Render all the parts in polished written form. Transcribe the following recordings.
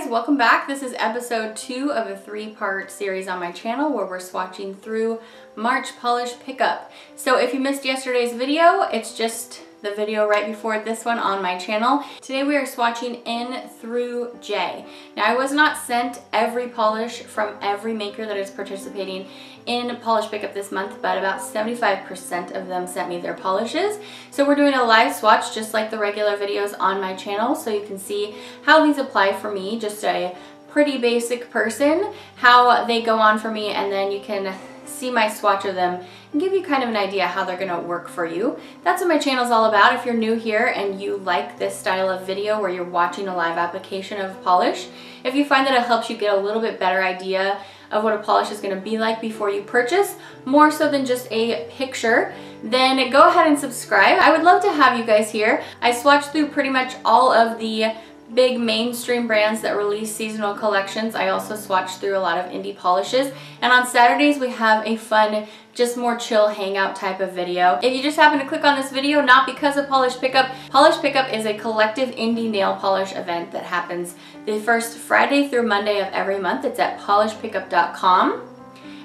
guys, welcome back. This is episode 2 of a 3-part series on my channel where we're swatching through March Polish Pickup. So if you missed yesterday's video, it's just the video right before this one on my channel. Today we are swatching N through J. Now I was not sent every polish from every maker that is participating in Polish Pickup this month, but about 75% of them sent me their polishes. So we're doing a live swatch just like the regular videos on my channel, so you can see how these apply for me, just a pretty basic person, how they go on for me, and then you can see my swatch of them and give you kind of an idea how they're gonna work for you. That's what my channel's all about. If you're new here and you like this style of video where you're watching a live application of polish, if you find that it helps you get a little bit better idea of what a polish is gonna be like before you purchase, more so than just a picture, then go ahead and subscribe. I would love to have you guys here. I swatched through pretty much all of the big mainstream brands that release seasonal collections. I also swatched through a lot of indie polishes, and on Saturdays we have a fun, just more chill hangout type of video. If you just happen to click on this video, not because of Polish Pickup. Polish Pickup is a collective indie nail polish event that happens the first Friday through Monday of every month. It's at polishpickup.com,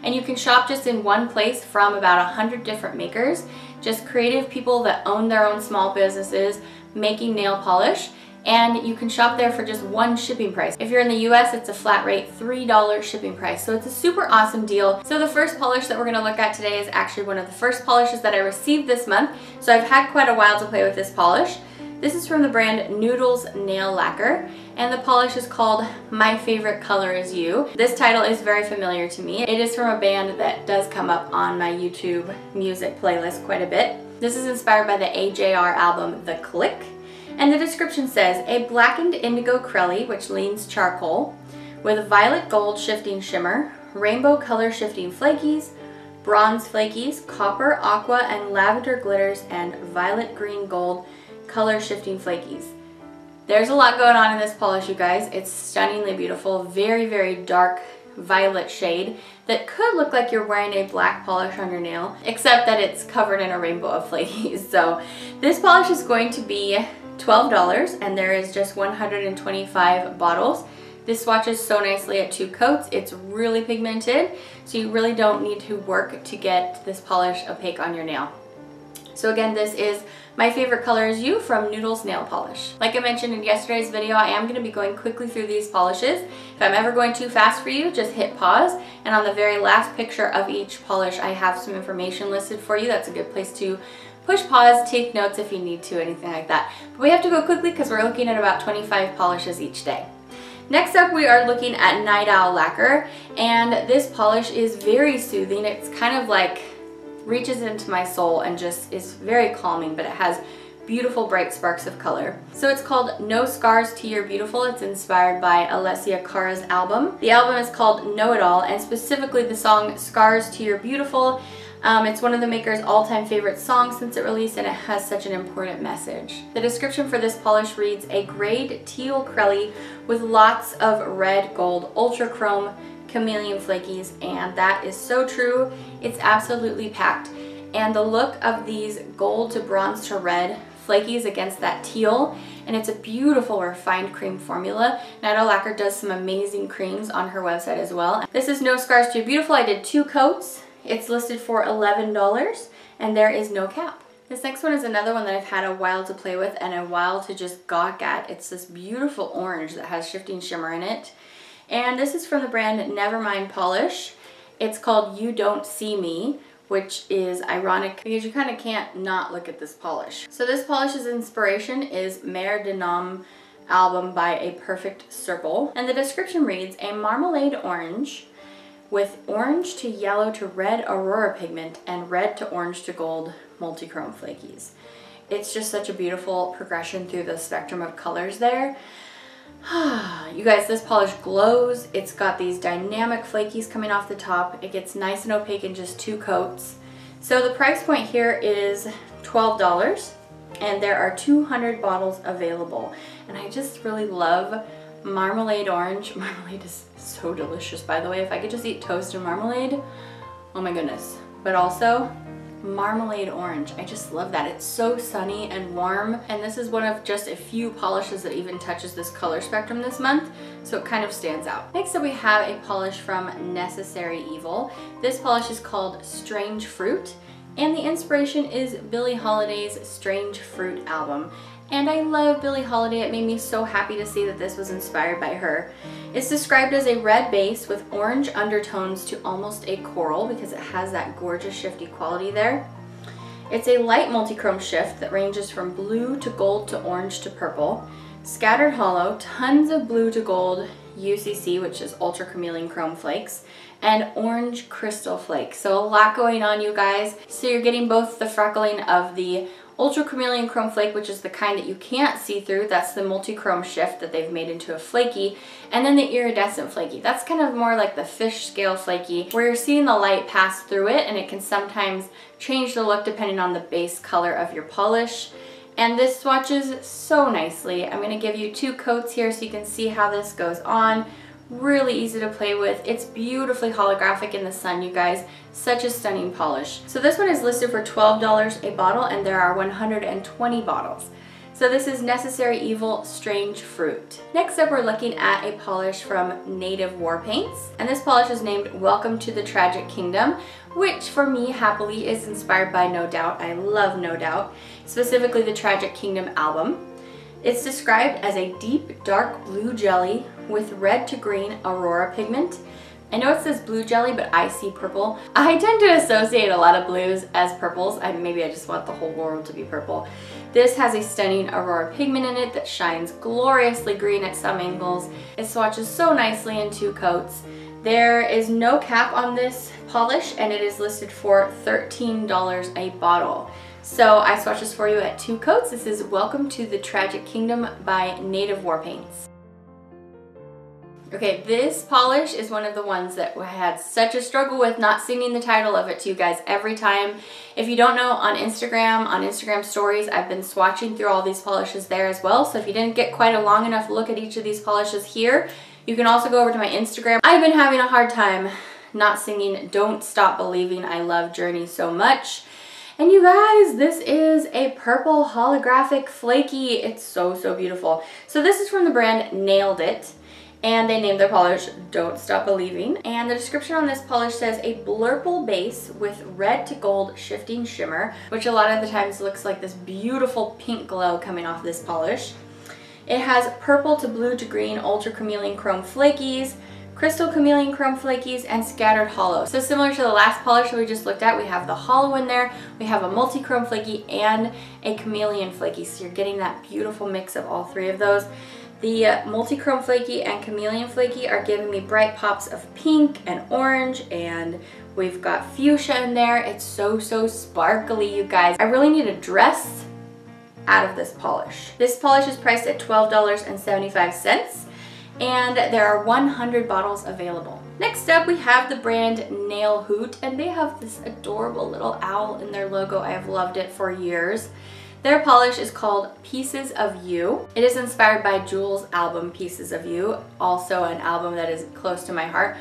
and you can shop just in one place from about 100 different makers, just creative people that own their own small businesses making nail polish. And you can shop there for just one shipping price. If you're in the US, it's a flat rate $3 shipping price. So it's a super awesome deal. So the first polish that we're gonna look at today is actually one of the first polishes that I received this month. So I've had quite a while to play with this polish. This is from the brand Noodles Nail Lacquer, and the polish is called My Favorite Color Is You. This title is very familiar to me. It is from a band that does come up on my YouTube music playlist quite a bit. This is inspired by the AJR album, The Click. And the description says, a blackened indigo crelly which leans charcoal, with violet gold shifting shimmer, rainbow color shifting flakies, bronze flakies, copper, aqua, and lavender glitters, and violet green gold color shifting flakies. There's a lot going on in this polish, you guys. It's stunningly beautiful, very, very dark violet shade that could look like you're wearing a black polish on your nail, except that it's covered in a rainbow of flakies. So this polish is going to be $12, and there is just 125 bottles. This swatches so nicely at 2 coats. It's really pigmented, so you really don't need to work to get this polish opaque on your nail. So again, this is My Favorite Color Is You from Noodles Nail Polish. Like I mentioned in yesterday's video, I am going to be going quickly through these polishes. If I'm ever going too fast for you, just hit pause, and on the very last picture of each polish I have some information listed for you. That's a good place to push pause, take notes if you need to, anything like that. But we have to go quickly because we're looking at about 25 polishes each day. Next up, we are looking at Night Owl Lacquer, and this polish is very soothing. It's kind of like reaches into my soul and just is very calming, but it has beautiful bright sparks of color. So it's called No Scars to Your Beautiful. It's inspired by Alessia Cara's album. The album is called Know It All, and specifically the song Scars to Your Beautiful. It's one of the maker's all-time favorite songs since it released, and it has such an important message. The description for this polish reads, a grayed teal crelly with lots of red, gold, ultra chrome, chameleon flakies, and that is so true. It's absolutely packed. And the look of these gold to bronze to red flakies against that teal, and it's a beautiful refined cream formula. Night Owl Lacquer does some amazing creams on her website as well. This is No Scars Too Beautiful. I did 2 coats. It's listed for $11, and there is no cap. This next one is another one that I've had a while to play with and a while to just gawk at. It's this beautiful orange that has shifting shimmer in it. And this is from the brand Nevermind Polish. It's called You Don't See Me, which is ironic because you kind of can't not look at this polish. So this polish's inspiration is Mère de Nom album by A Perfect Circle. And the description reads, a marmalade orange with orange to yellow to red aurora pigment and red to orange to gold multi-chrome flakies. It's just such a beautiful progression through the spectrum of colors there. You guys, this polish glows. It's got these dynamic flakies coming off the top. It gets nice and opaque in just 2 coats. So the price point here is $12, and there are 200 bottles available. And I just really love marmalade orange. Marmalade is so delicious, by the way. If I could just eat toast and marmalade, oh my goodness. But also, marmalade orange. I just love that. It's so sunny and warm, and this is one of just a few polishes that even touches this color spectrum this month, so it kind of stands out. Next up we have a polish from Necessary Evil. This polish is called Strange Fruit, and the inspiration is Billie Holiday's Strange Fruit album. And I love Billie Holiday. It made me so happy to see that this was inspired by her. It's described as a red base with orange undertones to almost a coral because it has that gorgeous shifty quality there. It's a light multichrome shift that ranges from blue to gold to orange to purple. Scattered hollow, tons of blue to gold UCC, which is ultra chameleon chrome flakes, and orange crystal flakes. So a lot going on, you guys. So you're getting both the freckling of the ultra chameleon chrome flake, which is the kind that you can't see through. That's the multi-chrome shift that they've made into a flaky. And then the iridescent flaky. That's kind of more like the fish scale flaky, where you're seeing the light pass through it, and it can sometimes change the look depending on the base color of your polish. And this swatches so nicely. I'm going to give you two coats here so you can see how this goes on. Really easy to play with. It's beautifully holographic in the sun, you guys. Such a stunning polish. So this one is listed for $12 a bottle, and there are 120 bottles. So this is Necessary Evil Strange Fruit. Next up we're looking at a polish from Native War Paints, and this polish is named Welcome to the Tragic Kingdom, which for me happily is inspired by No Doubt. I love No Doubt, specifically the Tragic Kingdom album. It's described as a deep dark blue jelly with red to green aurora pigment. I know it says blue jelly, but I see purple. I tend to associate a lot of blues as purples. Maybe I just want the whole world to be purple. This has a stunning aurora pigment in it that shines gloriously green at some angles. It swatches so nicely in two coats. There is no cap on this polish, and it is listed for $13 a bottle. So I swatch this for you at two coats. This is Welcome to the Tragic Kingdom by Native War Paints. Okay, this polish is one of the ones that I had such a struggle with not singing the title of it to you guys every time. If you don't know, on Instagram stories, I've been swatching through all these polishes there as well. So if you didn't get quite a long enough look at each of these polishes here, you can also go over to my Instagram. I've been having a hard time not singing Don't Stop Believing I Love Journey so much. And you guys, this is a purple holographic flaky. It's so, so beautiful. So this is from the brand Nailed It, and they named their polish Don't Stop Believing. And the description on this polish says a blurple base with red to gold shifting shimmer, which a lot of the times looks like this beautiful pink glow coming off this polish. It has purple to blue to green ultra chameleon chrome flakies, crystal chameleon chrome flakies, and scattered hollow. So similar to the last polish that we just looked at, we have the hollow in there, we have a multi-chrome flaky, and a chameleon flaky. So you're getting that beautiful mix of all three of those. The multi-chrome flaky and chameleon flaky are giving me bright pops of pink and orange, and we've got fuchsia in there. It's so, so sparkly, you guys. I really need a dress out of this polish. This polish is priced at $12.75, and there are 100 bottles available. Next up we have the brand Nail Hoot, and they have this adorable little owl in their logo. I have loved it for years. Their polish is called Pieces of You. It is inspired by Jewel's album Pieces of You, also an album that is close to my heart.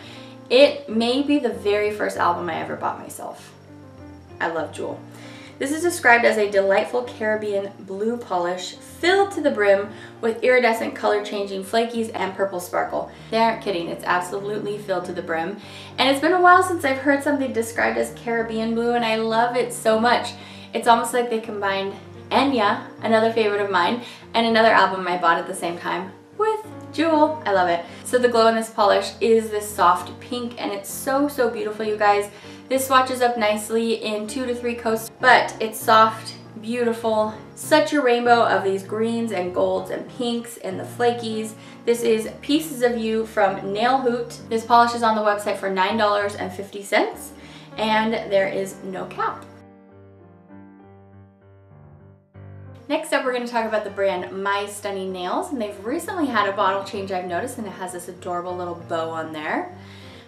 It may be the very first album I ever bought myself. I love Jewel. This is described as a delightful Caribbean blue polish filled to the brim with iridescent color changing flakies and purple sparkle. They aren't kidding, it's absolutely filled to the brim. And it's been a while since I've heard something described as Caribbean blue, and I love it so much. It's almost like they combined Enya, another favorite of mine, and another album I bought at the same time with Jewel. I love it. So the glow in this polish is this soft pink, and it's so, so beautiful, you guys. This swatches up nicely in 2 to 3 coats, but it's soft, beautiful, such a rainbow of these greens and golds and pinks and the flakies. This is Pieces of You from Nail Hoot. This polish is on the website for $9.50, and there is no cap. Next up, we're going to talk about the brand My Stunning Nails, and they've recently had a bottle change, I've noticed, and it has this adorable little bow on there.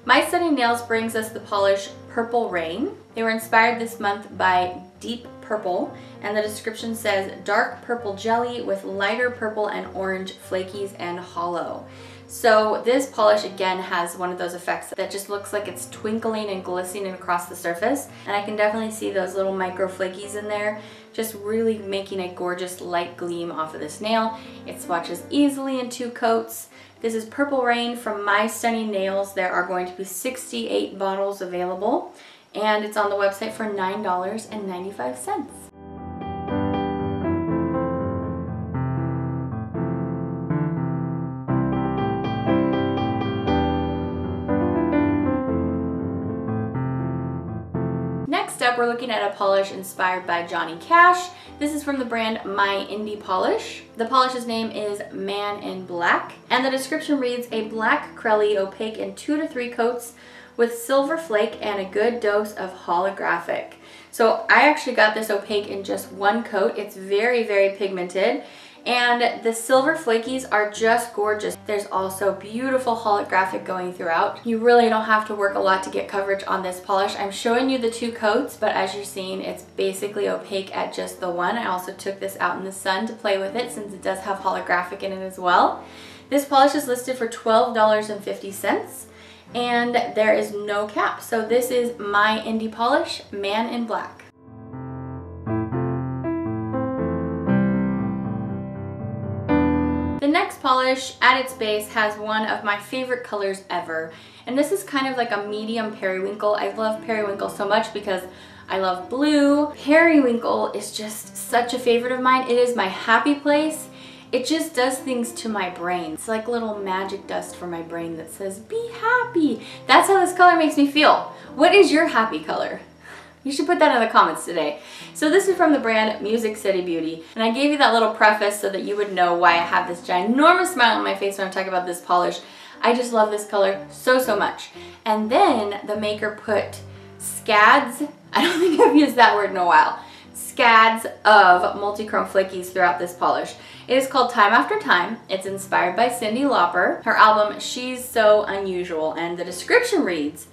My Stunning Nails brings us the polish Purple Rain. They were inspired this month by Deep Purple, and the description says dark purple jelly with lighter purple and orange flakies and hollow. So this polish again has one of those effects that just looks like it's twinkling and glistening across the surface, and I can definitely see those little micro flakies in there just really making a gorgeous light gleam off of this nail. It swatches easily in 2 coats. This is Purple Rain from My Stunning Nails. There are going to be 68 bottles available, and it's on the website for $9.95. Next up, we're looking at a polish inspired by Johnny Cash. This is from the brand My Indie Polish. The polish's name is Man in Black, and the description reads, a black crelly opaque in 2 to 3 coats with silver flake and a good dose of holographic. So I actually got this opaque in just 1 coat. It's very, very pigmented, and the silver flakies are just gorgeous. There's also beautiful holographic going throughout. You really don't have to work a lot to get coverage on this polish. I'm showing you the 2 coats, but as you're seeing, it's basically opaque at just the 1. I also took this out in the sun to play with it since it does have holographic in it as well. This polish is listed for $12.50, and there is no cap. So this is My Indie Polish, Man in Black. The next polish at its base has one of my favorite colors ever, and this is kind of like a medium periwinkle. I love periwinkle so much because I love blue. Periwinkle is just such a favorite of mine. It is my happy place. It just does things to my brain. It's like little magic dust for my brain that says, be happy. That's how this color makes me feel. What is your happy color? You should put that in the comments today. So this is from the brand Music City Beauty, and I gave you that little preface so that you would know why I have this ginormous smile on my face when I'm talking about this polish. I just love this color so, so much. And then the maker put scads, I don't think I've used that word in a while, scads of multi-chrome flakies throughout this polish. It is called Time After Time. It's inspired by Cyndi Lauper, her album She's So Unusual, and the description reads,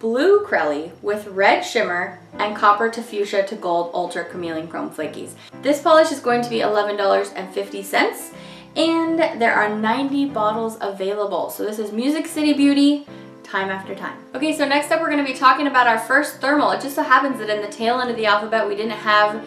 blue crelly with red shimmer and copper to fuchsia to gold ultra chameleon chrome flakies. This polish is going to be $11.50, and there are 90 bottles available. So this is Music City Beauty, Time After Time. Okay, so next up we're going to be talking about our first thermal. It just so happens that in the tail end of the alphabet we didn't have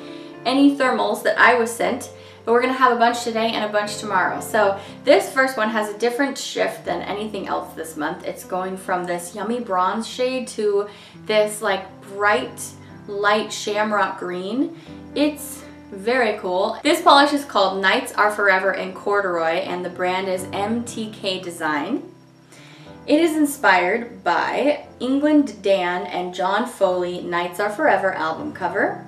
any thermals that I was sent, but we're going to have a bunch today and a bunch tomorrow. So this first one has a different shift than anything else this month. It's going from this yummy bronze shade to this like bright, light shamrock green. It's very cool. This polish is called Nights Are Forever in Corduroy, and the brand is MTK Design. It is inspired by England Dan and John Foley Nights Are Forever album cover.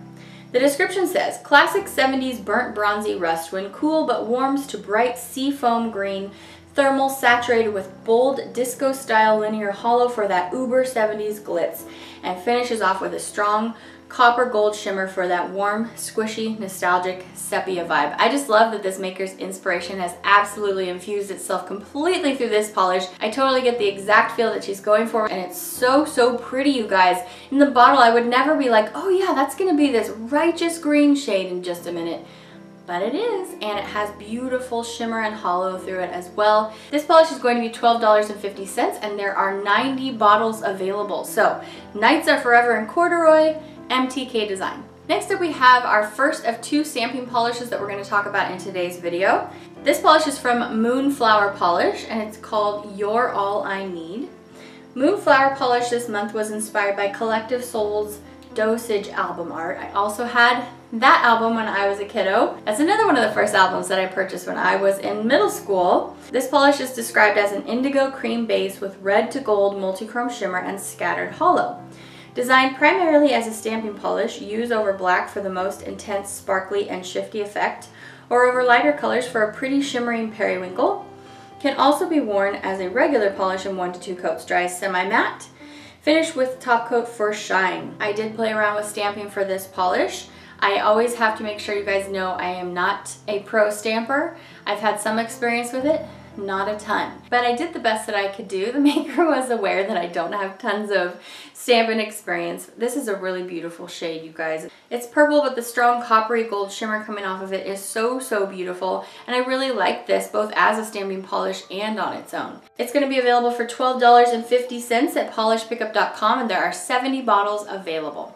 The description says, classic 70s burnt bronzy rust when cool but warms to bright sea foam green, thermal saturated with bold disco-style linear hollow for that uber 70s glitz, and finishes off with a strong copper gold shimmer for that warm, squishy, nostalgic sepia vibe. I just love that this maker's inspiration has absolutely infused itself completely through this polish. I totally get the exact feel that she's going for, and it's so, so pretty, you guys. In the bottle, I would never be like, oh yeah, that's gonna be this righteous green shade in just a minute. But it is, and it has beautiful shimmer and hollow through it as well. This polish is going to be $12.50, and there are 90 bottles available. So, Nights Are Forever in Corduroy, MTK Design. Next up we have our first of 2 stamping polishes that we're going to talk about in today's video. This polish is from Moonflower Polish, and it's called You're All I Need. Moonflower Polish this month was inspired by Collective Soul's Dosage album art. I also had that album when I was a kiddo. That's another one of the first albums that I purchased when I was in middle school. This polish is described as an indigo cream base with red to gold multi-chrome shimmer and scattered hollow. Designed primarily as a stamping polish, use over black for the most intense, sparkly, and shifty effect, or over lighter colors for a pretty shimmering periwinkle. Can also be worn as a regular polish in 1 to 2 coats, dry semi-matte. Finish with top coat for shine. I did play around with stamping for this polish. I always have to make sure you guys know I am not a pro stamper. I've had some experience with it, not a ton. But I did the best that I could do. The maker was aware that I don't have tons of stamping experience. This is a really beautiful shade, you guys. It's purple, but the strong coppery gold shimmer coming off of it is so, so beautiful. And I really like this both as a stamping polish and on its own. It's going to be available for $12.50 at polishpickup.com, and there are 70 bottles available.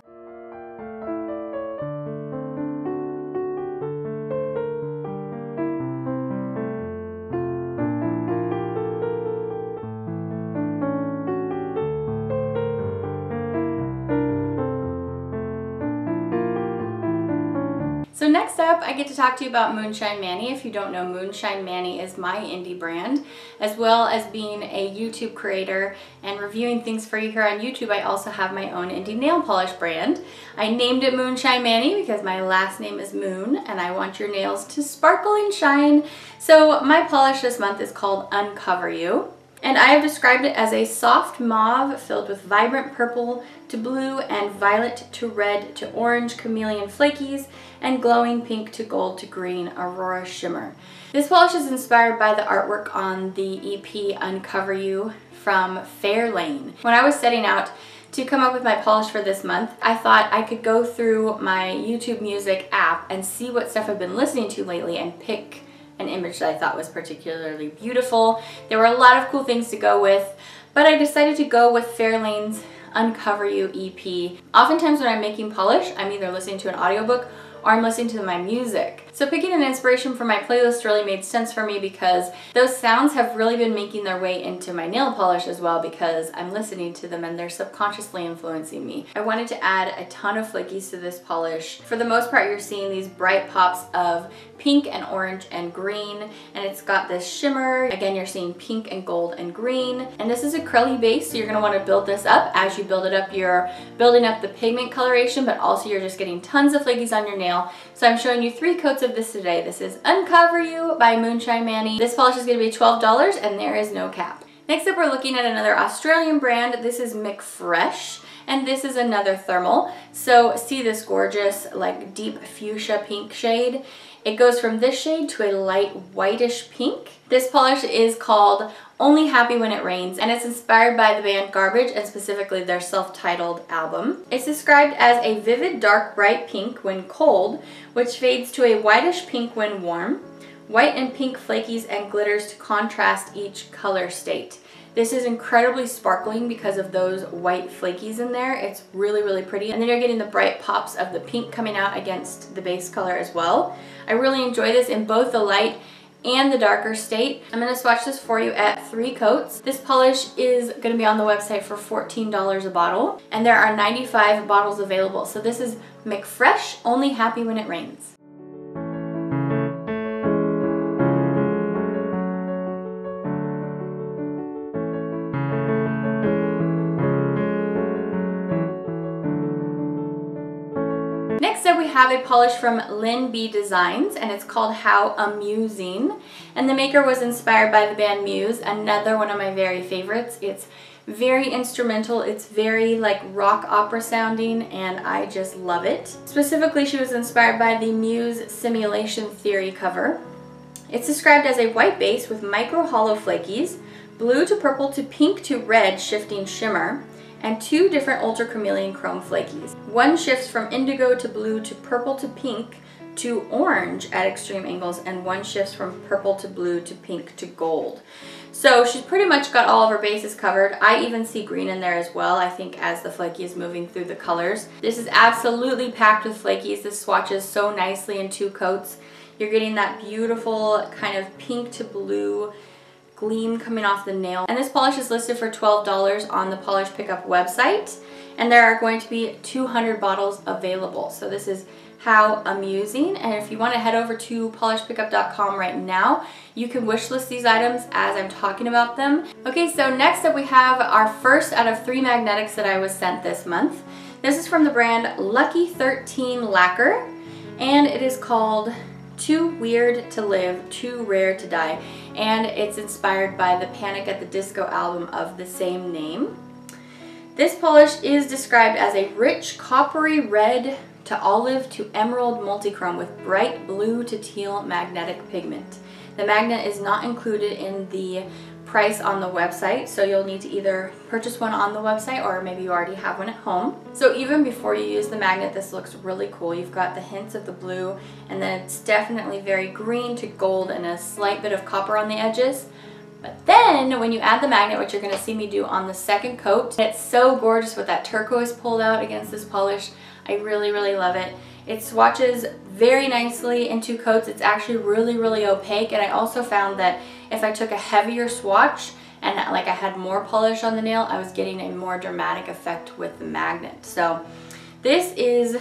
So next up, I get to talk to you about Moon Shine Mani. If you don't know, Moon Shine Mani is my indie brand, as well as being a YouTube creator and reviewing things for you here on YouTube. I also have my own indie nail polish brand. I named it Moon Shine Mani because my last name is Moon, and I want your nails to sparkle and shine. So my polish this month is called Uncover You. And I have described it as a soft mauve filled with vibrant purple to blue and violet to red to orange chameleon flakies and glowing pink to gold to green aurora shimmer. This polish is inspired by the artwork on the EP Uncover You from Fairlane. When I was setting out to come up with my polish for this month, I thought I could go through my YouTube Music app and see what stuff I've been listening to lately and pick an image that I thought was particularly beautiful. There were a lot of cool things to go with, but I decided to go with Fairlane's Uncover You EP. Oftentimes when I'm making polish, I'm either listening to an audiobook or I'm listening to my music. So picking an inspiration for my playlist really made sense for me because those sounds have really been making their way into my nail polish as well because I'm listening to them and they're subconsciously influencing me. I wanted to add a ton of flakies to this polish. For the most part, you're seeing these bright pops of pink and orange and green, and it's got this shimmer. Again, you're seeing pink and gold and green, and this is a curly base, so you're gonna wanna build this up. As you build it up, you're building up the pigment coloration, but also you're just getting tons of flakies on your nail. So I'm showing you 3 coats of this today. This is Uncover You by Moon Shine Mani. This polish is going to be $12 and there is no cap. Next up, we're looking at another Australian brand. This is Mckfresh, and this is another thermal. So see this gorgeous like deep fuchsia pink shade. It goes from this shade to a light whitish pink. This polish is called Only Happy When It Rains, and it's inspired by the band Garbage and specifically their self-titled album. It's described as a vivid dark bright pink when cold, which fades to a whitish pink when warm. White and pink flakies and glitters to contrast each color state. This is incredibly sparkling because of those white flakies in there. It's really, really pretty. And then you're getting the bright pops of the pink coming out against the base color as well. I really enjoy this in both the light and the darker state. I'm gonna swatch this for you at 3 coats. This polish is gonna be on the website for $14 a bottle, and there are 95 bottles available. So this is Mckfresh, Only Happy When It Rains. Have a polish from Lynn B Designs, and it's called How Amusing, and the maker was inspired by the band Muse, another one of my very favorites. It's very instrumental, it's very like rock opera sounding, and I just love it. Specifically, she was inspired by the Muse Simulation Theory cover. It's described as a white base with micro hollow flakies, blue to purple to pink to red shifting shimmer, and 2 different Ultra Chameleon Chrome Flakies. One shifts from indigo to blue to purple to pink to orange at extreme angles, and one shifts from purple to blue to pink to gold. So she's pretty much got all of her bases covered. I even see green in there as well, I think, as the flaky is moving through the colors. This is absolutely packed with flakies. This swatches so nicely in 2 coats. You're getting that beautiful kind of pink to blue gleam coming off the nail. And this polish is listed for $12 on the Polish Pickup website, and there are going to be 200 bottles available. So this is How Amusing, and if you want to head over to polishpickup.com right now, you can wishlist these items as I'm talking about them. Okay, so next up we have our first out of 3 magnetics that I was sent this month. This is from the brand Lucky 13 Lacquer, and it is called Too Weird to Live, Too Rare to Die, and it's inspired by the Panic at the Disco album of the same name. This polish is described as a rich coppery red to olive to emerald multichrome with bright blue to teal magnetic pigment. The magnet is not included in the price on the website, so you'll need to either purchase one on the website or maybe you already have one at home. So even before you use the magnet, this looks really cool. You've got the hints of the blue, and then it's definitely very green to gold and a slight bit of copper on the edges. But then when you add the magnet, which you're going to see me do on the second coat, it's so gorgeous with that turquoise pulled out against this polish. I really love it. It swatches very nicely in two coats. It's actually really opaque, and I also found that if I took a heavier swatch and like I had more polish on the nail, I was getting a more dramatic effect with the magnet. So this is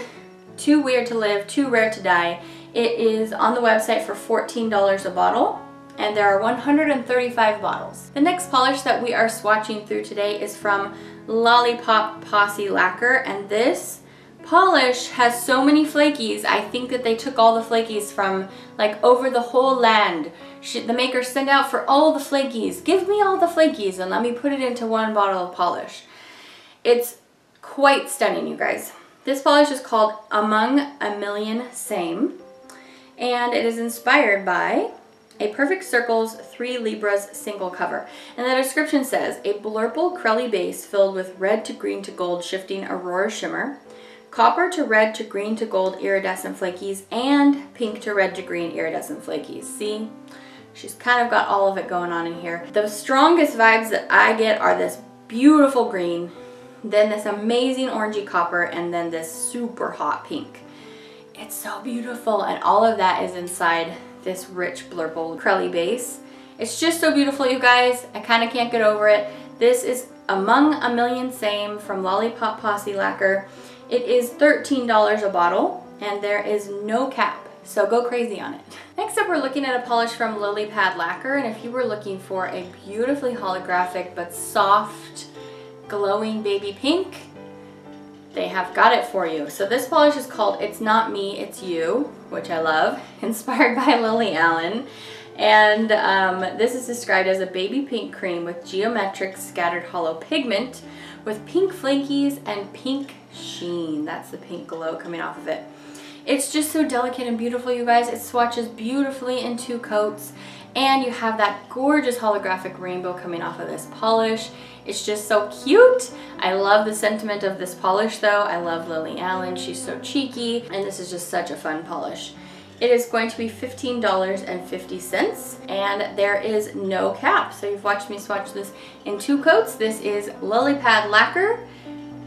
too weird to live, too rare to die. It is on the website for $14 a bottle, and there are 135 bottles. The next polish that we are swatching through today is from Lollipop Posse Lacquer, and this polish has so many flakies. I think that they took all the flakies from like over the whole land. The maker sent out for all the flakies. Give me all the flakies and let me put it into one bottle of polish. It's quite stunning, you guys. This polish is called Among a Million Same, and it is inspired by A Perfect Circle's 3 Libras single cover. And the description says, a blurple crelly base filled with red to green to gold shifting aurora shimmer, copper to red to green to gold iridescent flakies, and pink to red to green iridescent flakies. See? She's kind of got all of it going on in here. The strongest vibes that I get are this beautiful green, then this amazing orangey copper, and then this super hot pink. It's so beautiful, and all of that is inside this rich blurple crelly base. It's just so beautiful, you guys. I kind of can't get over it. This is Among a Million Same from Lollipop Posse Lacquer. It is $13 a bottle, and there is no cap, so go crazy on it. Next up, we're looking at a polish from Lilypad Lacquer, and if you were looking for a beautifully holographic but soft, glowing baby pink, they have got it for you. So this polish is called It's Not Me, It's You, which I love, inspired by Lily Allen. And this is described as a baby pink cream with geometric scattered hollow pigment with pink flakies and pink sheen. That's the pink glow coming off of it. It's just so delicate and beautiful, you guys. It swatches beautifully in two coats, and you have that gorgeous holographic rainbow coming off of this polish. It's just so cute. I love the sentiment of this polish though. I love Lily Allen, she's so cheeky, and this is just such a fun polish. It is going to be $15.50, and there is no cap. So you've watched me swatch this in two coats. This is Lilypad Lacquer,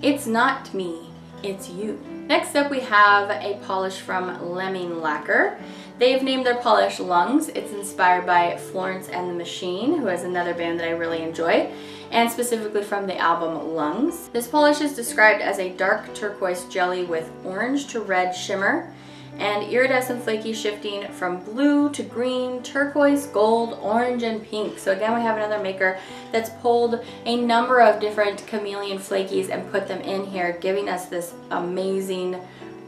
It's Not Me, It's You. Next up, we have a polish from Lemming Lacquer. They've named their polish Lungs. It's inspired by Florence and the Machine, who is another band that I really enjoy, and specifically from the album Lungs. This polish is described as a dark turquoise jelly with orange to red shimmer and iridescent flaky shifting from blue to green, turquoise, gold, orange, and pink. So again, we have another maker that's pulled a number of different chameleon flakies and put them in here, giving us this amazing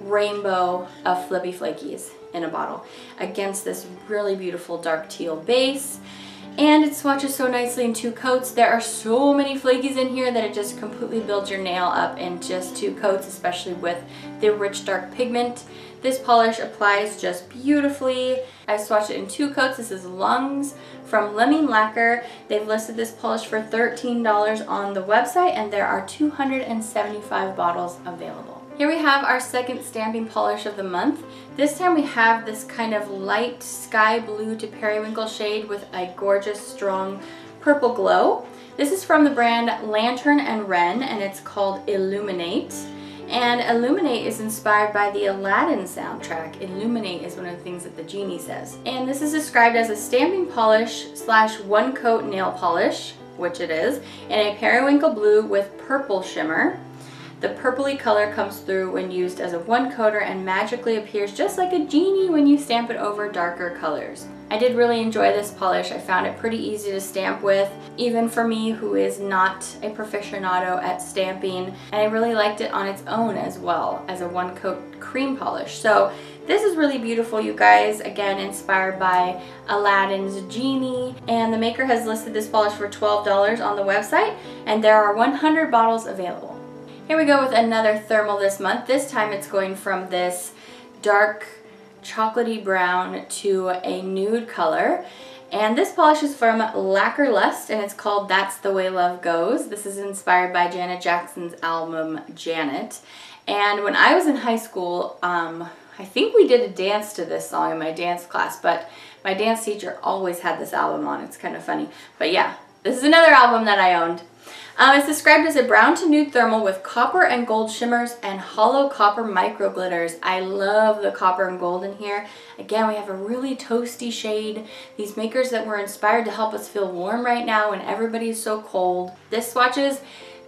rainbow of flippy flakies in a bottle against this really beautiful dark teal base. And it swatches so nicely in two coats. There are so many flakies in here that it just completely builds your nail up in just two coats, especially with the rich dark pigment. This polish applies just beautifully. I swatched it in two coats. This is Lungs from Lemming Lacquer. They've listed this polish for $13 on the website, and there are 275 bottles available. Here we have our second stamping polish of the month. This time we have this kind of light sky blue to periwinkle shade with a gorgeous strong purple glow. This is from the brand Lantern and Wren, and it's called Illuminate. And Illuminate is inspired by the Aladdin soundtrack. Illuminate is one of the things that the genie says. And this is described as a stamping polish slash one coat nail polish, which it is, in a periwinkle blue with purple shimmer. The purpley color comes through when used as a one coater and magically appears just like a genie when you stamp it over darker colors. I did really enjoy this polish. I found it pretty easy to stamp with, even for me who is not a proficionado at stamping. And I really liked it on its own as well as a one coat cream polish. So this is really beautiful, you guys. Again, inspired by Aladdin's genie. And the maker has listed this polish for $12 on the website, and there are 100 bottles available. Here we go with another thermal this month. This time it's going from this dark chocolatey brown to a nude color. And this polish is from Lacquer Lust, and it's called That's the Way Love Goes. This is inspired by Janet Jackson's album Janet. And when I was in high school, I think we did a dance to this song in my dance class, but my dance teacher always had this album on. It's kind of funny. But yeah, this is another album that I owned. It's described as a brown to nude thermal with copper and gold shimmers and hollow copper micro glitters. I love the copper and gold in here. Again, we have a really toasty shade. These makers that were inspired to help us feel warm right now when everybody's so cold. This swatches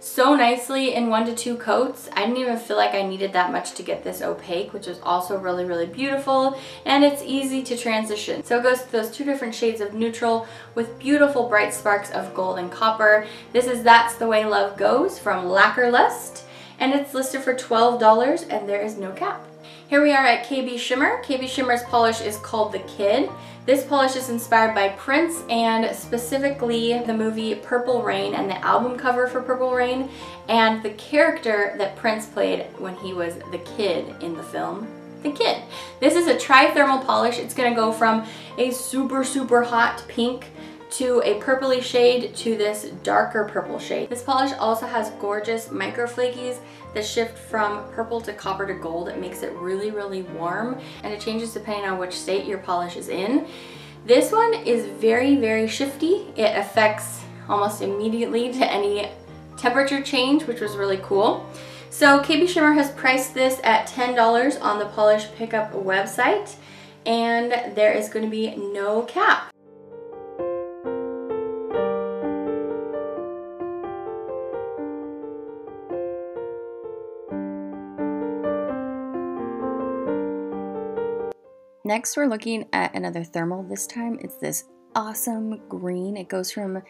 so nicely in 1 to 2 coats. I didn't even feel like I needed that much to get this opaque, which is also really, really beautiful, and it's easy to transition. So it goes to those two different shades of neutral with beautiful bright sparks of gold and copper. This is That's the Way Love Goes from Lacquer Lust, and it's listed for $12, and there is no cap. Here we are at KB Shimmer. KB Shimmer's polish is called The Kid. This polish is inspired by Prince and specifically the movie Purple Rain and the album cover for Purple Rain and the character that Prince played when he was the kid in the film The Kid. This is a tri-thermal polish. It's gonna go from a super, super hot pink to a purpley shade to this darker purple shade. This polish also has gorgeous micro flakies that shift from purple to copper to gold. It makes it really, really warm, and it changes depending on which state your polish is in. This one is very, very shifty. It affects almost immediately to any temperature change, which was really cool. So KB Shimmer has priced this at $10 on the Polish Pickup website, and there is going to be no cap. Next, we're looking at another thermal. This time it's this awesome green. It goes from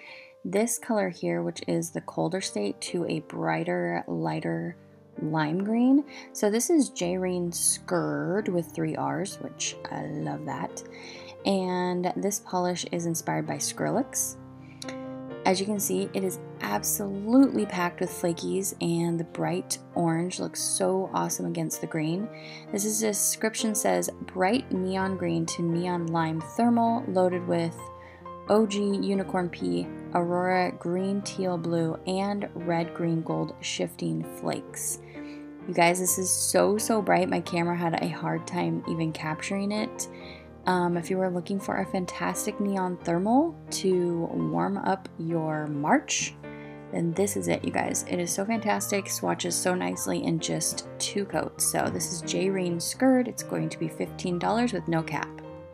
this color here, which is the colder state, to a brighter, lighter lime green. So this is Jareen Skird with 3 R's, which I love that. And this polish is inspired by Skrillex. As you can see, it is absolutely packed with flakies, and the bright orange looks so awesome against the green. This description says, bright neon green to neon lime thermal loaded with OG unicorn pea, aurora green, teal blue, and red green gold shifting flakes. You guys, this is so, so bright. My camera had a hard time even capturing it. If you were looking for a fantastic neon thermal to warm up your March, then this is it, you guys. It is so fantastic, swatches so nicely in just 2 coats. So this is Jareen Skird. It's going to be $15 with no cap.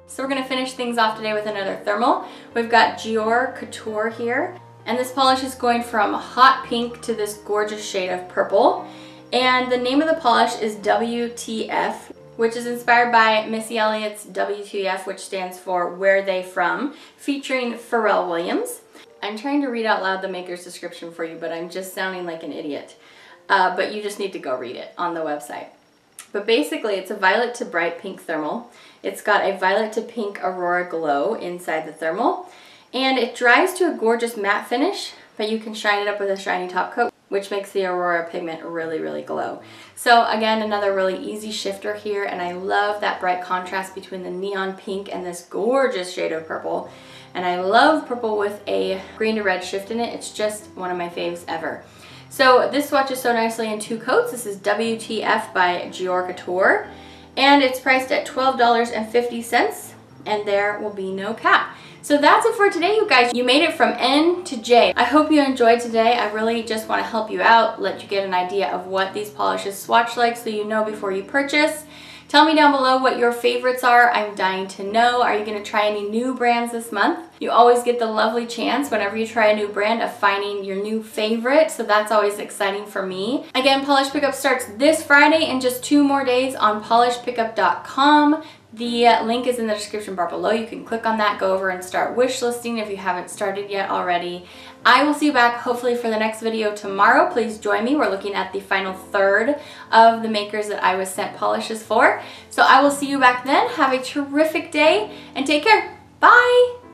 So we're going to finish things off today with another thermal. We've got Jior Couture here, and this polish is going from hot pink to this gorgeous shade of purple. And the name of the polish is WTF, which is inspired by Missy Elliott's WTF, which stands for Where They From, featuring Pharrell Williams. I'm trying to read out loud the maker's description for you, but I'm just sounding like an idiot. But you just need to go read it on the website. But basically, it's a violet to bright pink thermal. It's got a violet to pink aurora glow inside the thermal. And it dries to a gorgeous matte finish, but you can shine it up with a shiny top coat, which makes the aurora pigment really, really glow. So again, another really easy shifter here, and I love that bright contrast between the neon pink and this gorgeous shade of purple. And I love purple with a green to red shift in it. It's just one of my faves ever. So this swatches so nicely in 2 coats. This is WTF by Jior Couture, and it's priced at $12.50, and there will be no cap. So that's it for today, you guys. You made it from N to J. I hope you enjoyed today. I really just want to help you out, let you get an idea of what these polishes swatch like so you know before you purchase. Tell me down below what your favorites are. I'm dying to know. Are you going to try any new brands this month? You always get the lovely chance whenever you try a new brand of finding your new favorite, so that's always exciting for me. Again, Polish Pickup starts this Friday in just 2 more days on polishpickup.com. The link is in the description bar below. You can click on that, go over and start wish listing if you haven't started yet already. I will see you back hopefully for the next video tomorrow. Please join me. We're looking at the final third of the makers that I was sent polishes for. So I will see you back then. Have a terrific day and take care. Bye!